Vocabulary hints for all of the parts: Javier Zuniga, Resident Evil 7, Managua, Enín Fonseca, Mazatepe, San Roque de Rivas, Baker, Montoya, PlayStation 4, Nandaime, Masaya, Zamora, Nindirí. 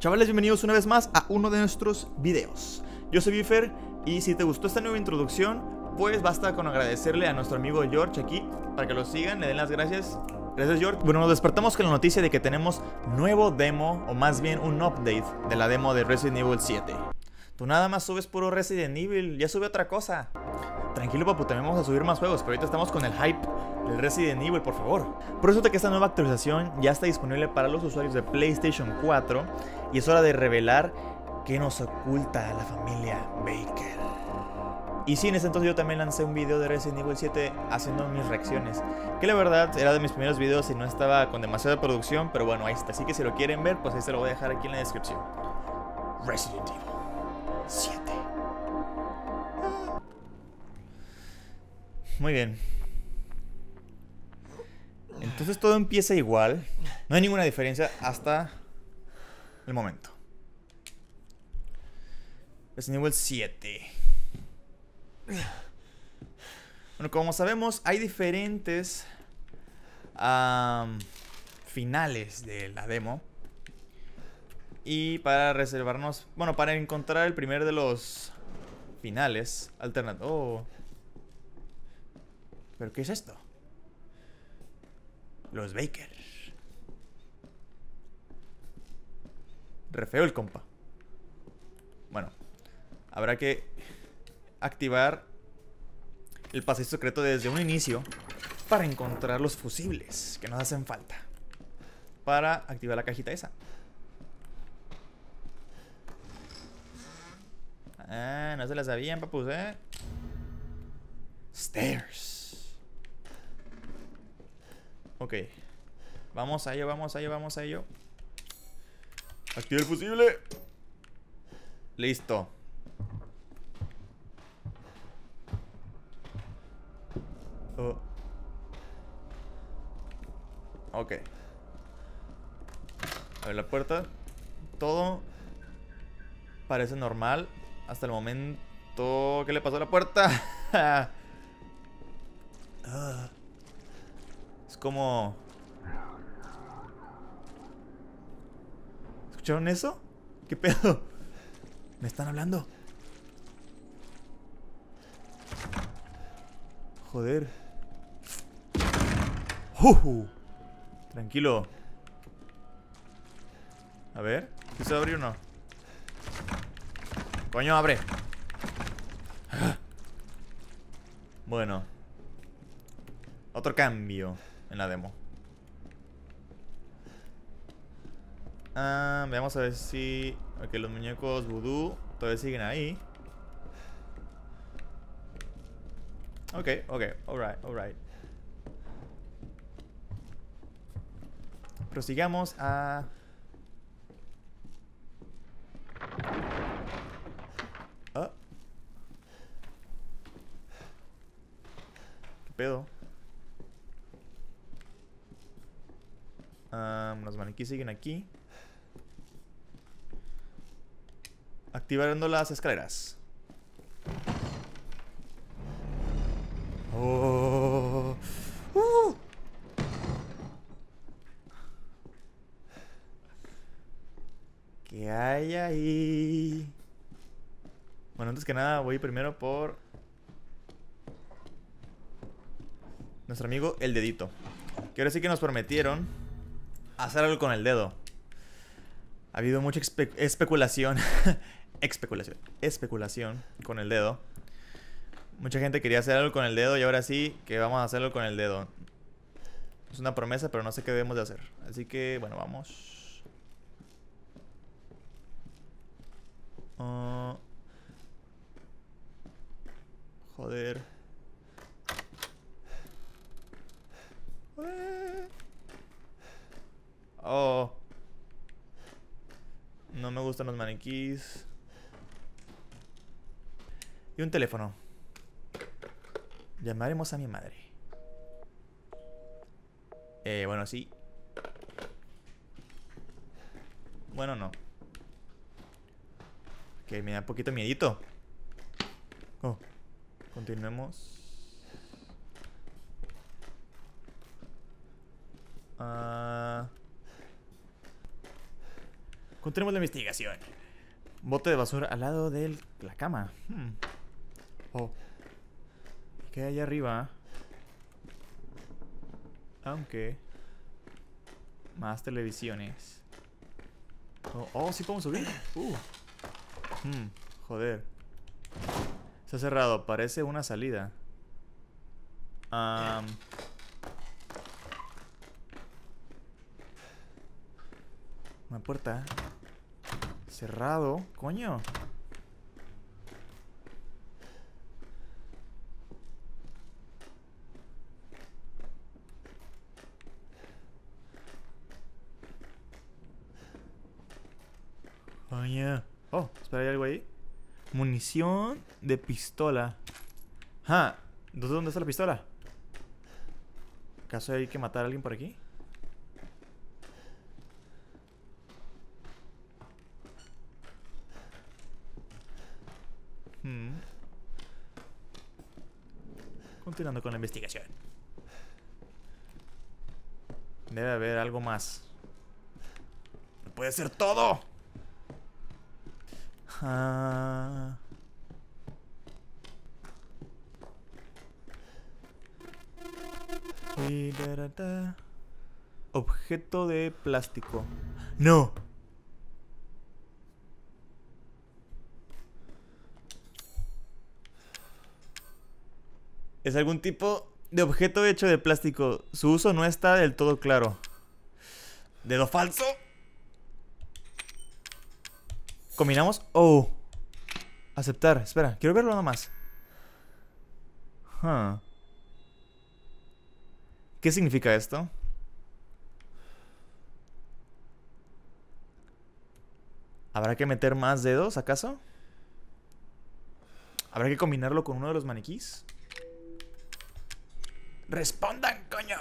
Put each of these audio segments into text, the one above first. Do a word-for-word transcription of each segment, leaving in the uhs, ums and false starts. Chavales, bienvenidos una vez más a uno de nuestros videos. Yo soy Baker y si te gustó esta nueva introducción, pues basta con agradecerle a nuestro amigo George aquí para que lo sigan, le den las gracias. Gracias, George. Bueno, nos despertamos con la noticia de que tenemos nuevo demo, o más bien un update de la demo de Resident Evil siete. Tú nada más subes puro Resident Evil, ya sube otra cosa. Tranquilo, papu, también vamos a subir más juegos, pero ahorita estamos con el hype del Resident Evil, por favor. Por eso que esta nueva actualización ya está disponible para los usuarios de PlayStation cuatro y es hora de revelar qué nos oculta a la familia Baker. Y sí, en ese entonces yo también lancé un video de Resident Evil siete haciendo mis reacciones, que la verdad era de mis primeros videos y no estaba con demasiada producción, pero bueno, ahí está. Así que si lo quieren ver, pues ahí se lo voy a dejar aquí en la descripción. Resident Evil siete. Muy bien. Entonces todo empieza igual. No hay ninguna diferencia hasta el momento. Resident Evil siete. Bueno, como sabemos, hay diferentes um, finales de la demo. Y para reservarnos... Bueno, para encontrar el primer de los finales alternativos... Oh. ¿Pero qué es esto? Los Baker. Re feo el compa. Bueno, habrá que activar el pasadizo secreto desde un inicio para encontrar los fusibles que nos hacen falta para activar la cajita esa. Ah, no se la sabían, papus, ¿eh? Stairs. Ok, vamos a ello, vamos a ello, vamos a ello. Activa el fusible. Listo. Oh. Ok. A ver la puerta. Todo parece normal hasta el momento. ¿Qué le pasó a la puerta? uh. Es como... ¿Escucharon eso? ¿Qué pedo? ¿Me están hablando? Joder. Uh, tranquilo. A ver, ¿sí se abre o no? Coño, abre. Bueno. Otro cambio en la demo. Ah, veamos a ver si... Ok, los muñecos vudú todavía siguen ahí. Ok, ok, alright, alright. Prosigamos a... Oh. ¿Qué pedo? Um, los maniquíes siguen aquí. Activando las escaleras. Oh. Uh. ¿Qué hay ahí? Bueno, antes que nada voy primero por nuestro amigo el dedito, que ahora sí que nos prometieron hacer algo con el dedo. Ha habido mucha espe especulación. especulación. Especulación con el dedo. Mucha gente quería hacer algo con el dedo y ahora sí que vamos a hacerlo con el dedo. Es una promesa, pero no sé qué debemos de hacer. Así que, bueno, vamos. Uh, joder. Joder. Oh. No me gustan los maniquís. Y un teléfono. Llamaremos a mi madre. Eh, bueno, sí. Bueno, no. Ok, me da un poquito miedito. Oh. Continuemos. Uh... Continuemos la investigación. Bote de basura al lado de la cama. Hmm. Oh. ¿Qué hay allá arriba? Aunque... Más televisiones. Oh, oh, sí podemos subir. Uh. Hmm, joder. Está cerrado, parece una salida. Um... Una puerta. Cerrado, coño. Oh, yeah. Oh, espera, ¿hay algo ahí? Munición de pistola. Ah, ¿dónde está la pistola? ¿Acaso hay que matar a alguien por aquí? Hmm. Continuando con la investigación. Debe haber algo más. ¡No puede ser todo! Ah. Y da, da, da. Objeto de plástico. ¡No! Es algún tipo de objeto hecho de plástico. Su uso no está del todo claro. ¿Dedo falso? Combinamos. Oh. Aceptar. Espera, quiero verlo nada más. Huh. ¿Qué significa esto? ¿Habrá que meter más dedos, acaso? ¿Habrá que combinarlo con uno de los maniquís? ¡Respondan, coño!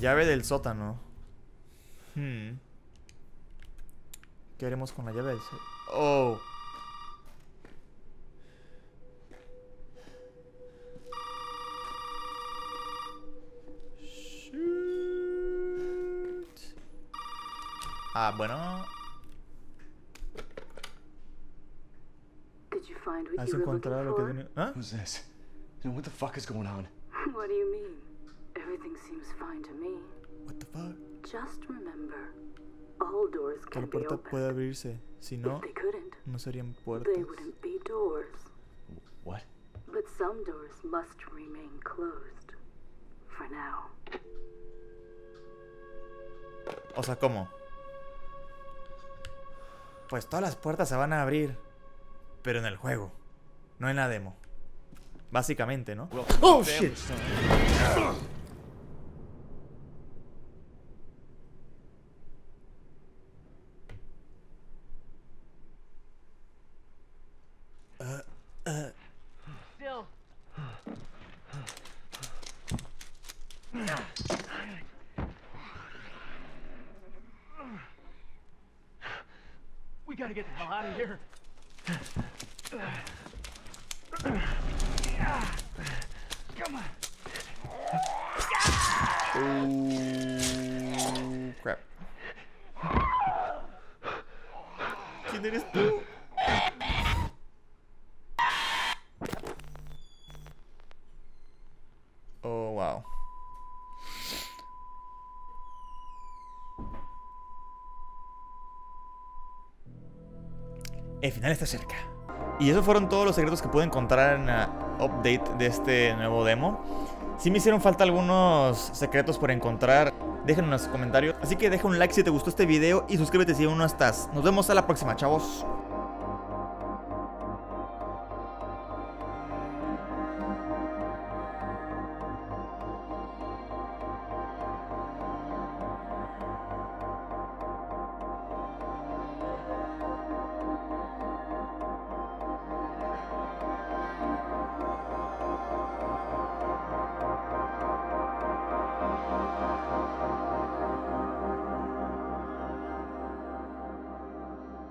Llave del sótano. Hmm. ¿Qué haremos con la llave del sótano? Oh. Shoot. Ah, bueno. ¿Has encontrado lo que tenía? ¿Ah? ¿Qué es esto? ¿Qué the fuck is going on? What do you mean? Everything seems fine to me. What the fuck? Just remember, all doors can be opened. La puerta puede abrirse, si no, no serían puertas. They wouldn't be doors. What? But some doors must remain closed for now. O sea, ¿cómo? Pues todas las puertas se van a abrir, pero en el juego, no en la demo. Básicamente, ¿no? Oh shit. El final está cerca. Y esos fueron todos los secretos que pude encontrar en la update de este nuevo demo. Si me hicieron falta algunos secretos por encontrar, déjenlo en los comentarios. Así que deja un like si te gustó este video y suscríbete si aún no estás. Nos vemos a la próxima, chavos.